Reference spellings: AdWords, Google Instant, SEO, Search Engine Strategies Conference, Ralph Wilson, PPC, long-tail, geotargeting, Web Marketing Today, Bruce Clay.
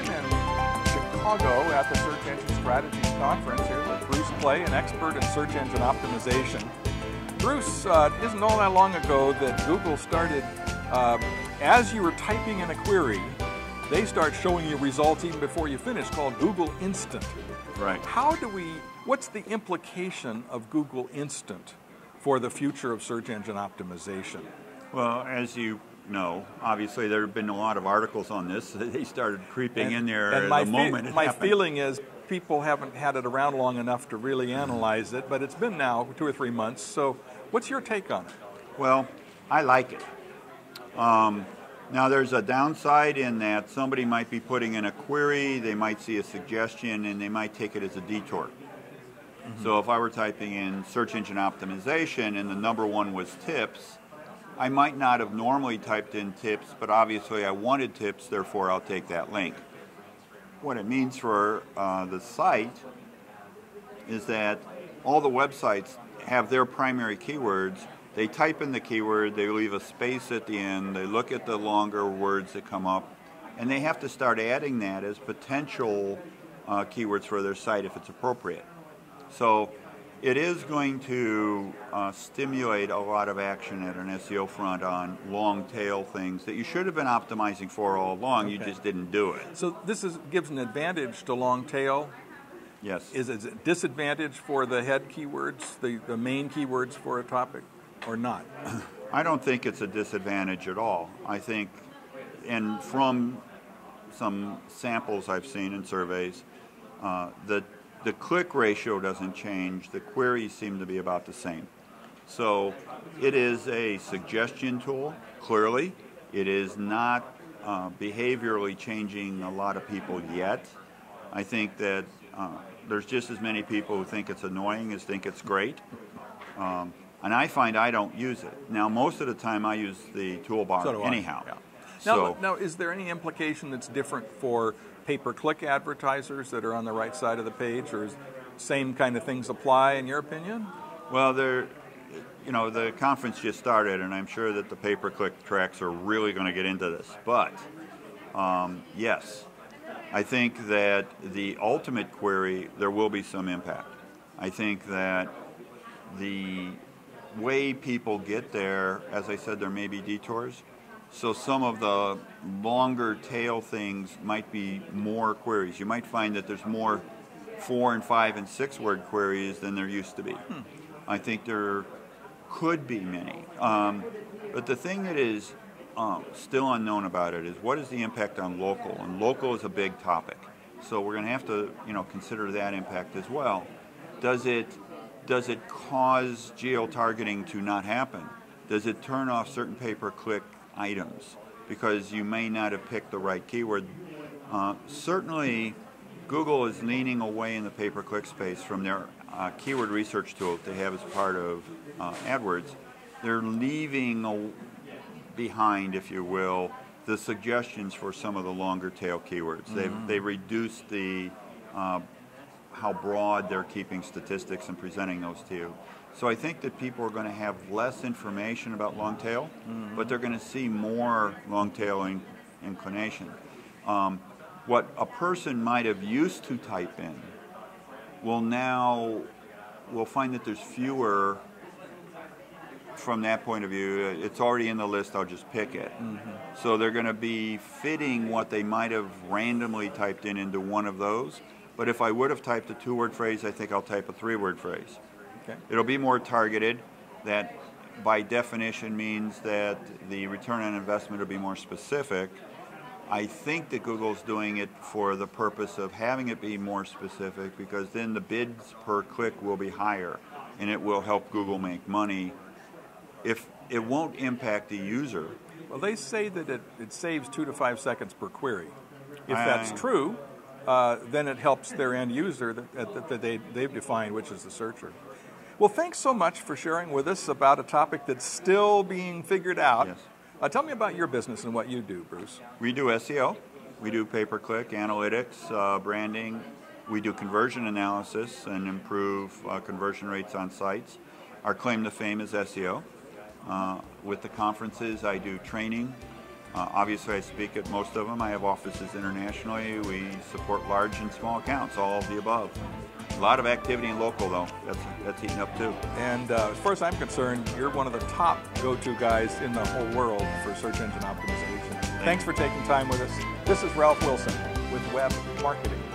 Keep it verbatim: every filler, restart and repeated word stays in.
I'm in Chicago at the Search Engine Strategies Conference here with Bruce Clay, an expert in search engine optimization. Bruce, uh, it isn't all that long ago that Google started, uh, as you were typing in a query, they start showing you results even before you finish, called Google Instant. Right. How do we, what's the implication of Google Instant for the future of search engine optimization? Well, as you know, obviously there have been a lot of articles on this. They started creeping and, in there and at my the moment it my happened. Feeling is people haven't had it around long enough to really analyze it, but it's been now two or three months. So what's your take on it? Well, I like it. Um, Now there's a downside in that somebody might be putting in a query, they might see a suggestion, and they might take it as a detour. Mm-hmm. So if I were typing in search engine optimization and the number one was tips, I might not have normally typed in tips, but obviously I wanted tips, therefore I'll take that link. What it means for uh, the site is that all the websites have their primary keywords. They type in the keyword, they leave a space at the end, they look at the longer words that come up, and they have to start adding that as potential uh, keywords for their site if it's appropriate. So it is going to uh, stimulate a lot of action at an S E O front on long tail things that you should have been optimizing for all along, okay. You just didn't do it. So this is, gives an advantage to long tail? Yes. Is it a disadvantage for the head keywords, the, the main keywords for a topic? Or not? I don't think it's a disadvantage at all. I think, and from some samples I've seen in surveys, uh, the, the click ratio doesn't change. The queries seem to be about the same. So it is a suggestion tool, clearly. It is not uh, behaviorally changing a lot of people yet. I think that uh, there's just as many people who think it's annoying as think it's great. Um, And I find I don't use it. Now, most of the time I use the toolbar so do I. anyhow. Yeah. Now, so, now, is there any implication that's different for pay-per-click advertisers that are on the right side of the page, or is same kind of things apply in your opinion? Well, there, you know, the conference just started, and I'm sure that the pay-per-click tracks are really going to get into this. But, um, yes, I think that the ultimate query, there will be some impact. I think that the way people get there, as I said, there may be detours. So some of the longer tail things might be more queries. You might find that there's more four and five and six word queries than there used to be. Hmm. I think there could be many. Um, but the thing that is um, still unknown about it is what is the impact on local? And local is a big topic. So we're going to have to, you know, consider that impact as well. Does it Does it cause geo-targeting to not happen? Does it turn off certain pay-per-click items because you may not have picked the right keyword? Uh, certainly, Google is leaning away in the pay-per-click space from their uh, keyword research tool that they have as part of uh, AdWords. They're leaving a behind, if you will, the suggestions for some of the longer tail keywords. Mm-hmm. They've, they reduced the uh, how broad they're keeping statistics and presenting those to you. So I think that people are going to have less information about long tail, mm-hmm. but they're going to see more long tail in, inclination. Um, what a person might have used to type in will now, we'll find that there's fewer from that point of view. It's already in the list, I'll just pick it. Mm-hmm. So they're going to be fitting what they might have randomly typed in into one of those. But if I would have typed a two-word phrase, I think I'll type a three-word phrase. Okay. It'll be more targeted. That, by definition, means that the return on investment will be more specific. I think that Google's doing it for the purpose of having it be more specific, because then the bids per click will be higher, and it will help Google make money. If it won't impact the user. Well, they say that it, it saves two to five seconds per query. If I, that's true, Uh, then it helps their end user that, that, that they, they've defined, which is the searcher. Well, thanks so much for sharing with us about a topic that's still being figured out. Yes. Uh, tell me about your business and what you do, Bruce. We do S E O. We do pay-per-click, analytics, uh, branding. We do conversion analysis and improve uh, conversion rates on sites. Our claim to fame is S E O. Uh, with the conferences, I do training. Uh, obviously, I speak at most of them. I have offices internationally. We support large and small accounts, all of the above. A lot of activity in local, though. That's, that's heating up, too. And uh, as far as I'm concerned, you're one of the top go-to guys in the whole world for search engine optimization. Thanks, Thanks for taking time with us. This is Ralph Wilson with Web Marketing.